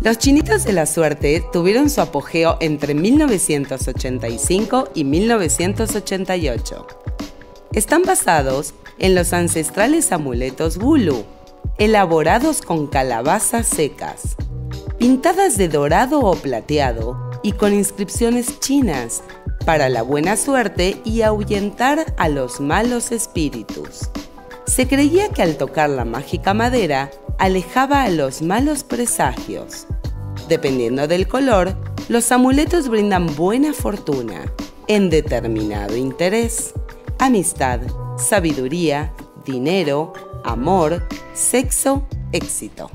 Los Chinitos de la Suerte tuvieron su apogeo entre 1985 y 1988. Están basados en los ancestrales amuletos Vulu, elaborados con calabazas secas, pintadas de dorado o plateado y con inscripciones chinas para la buena suerte y ahuyentar a los malos espíritus. Se creía que al tocar la mágica madera, alejaba a los malos presagios. Dependiendo del color, los amuletos brindan buena fortuna, en determinado interés, amistad, sabiduría, dinero, amor, sexo, éxito.